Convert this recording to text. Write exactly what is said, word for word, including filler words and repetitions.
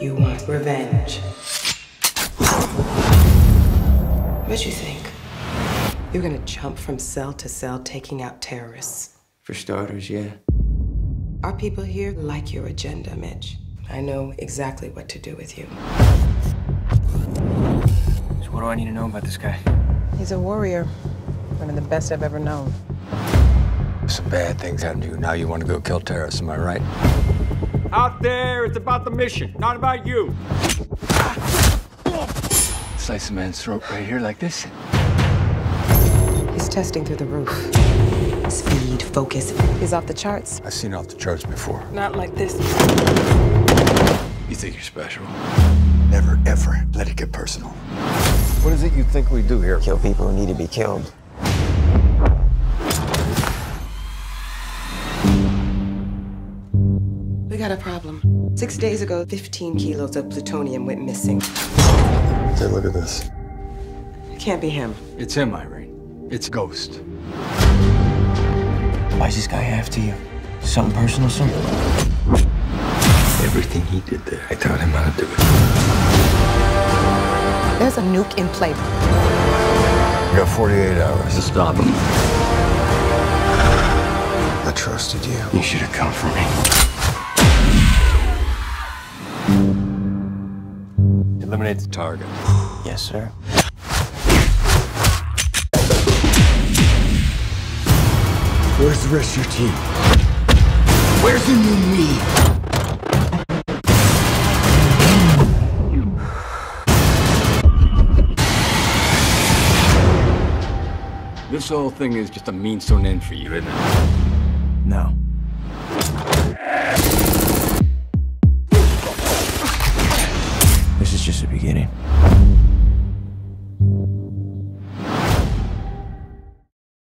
You want revenge. What you think? You're gonna jump from cell to cell taking out terrorists? For starters, yeah. Our people here like your agenda, Mitch. I know exactly what to do with you. So what do I need to know about this guy? He's a warrior. One of the best I've ever known. Some bad things happened to you. Now you want to go kill terrorists, am I right? Out there, it's about the mission, not about you. Slice a man's throat right here like this. He's testing through the roof. Speed, focus. He's off the charts. I've seen off the charts before. Not like this. You think you're special? Never, ever let it get personal. What is it you think we do here? Kill people who need to be killed. We got a problem. Six days ago, fifteen kilos of plutonium went missing. Take a look at this. It can't be him. It's him, Irene. It's Ghost. Why's this guy after you? Something personal, sir? Everything he did there, I taught him how to do it. There's a nuke in play. You got forty-eight hours to stop him. I trusted you. You should have come for me. Eliminate the target. Yes, sir. Where's the rest of your team? Where's the new me? This whole thing is just a means to an end for you, isn't it? No. This is just the beginning.